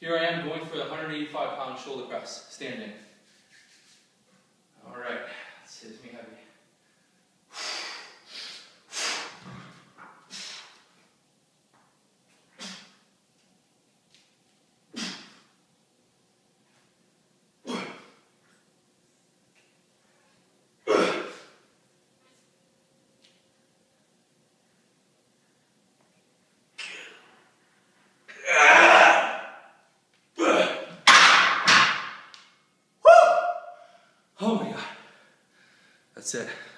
Here I am going for the 185-pound shoulder press, standing. All right, this hits me heavy. That's it.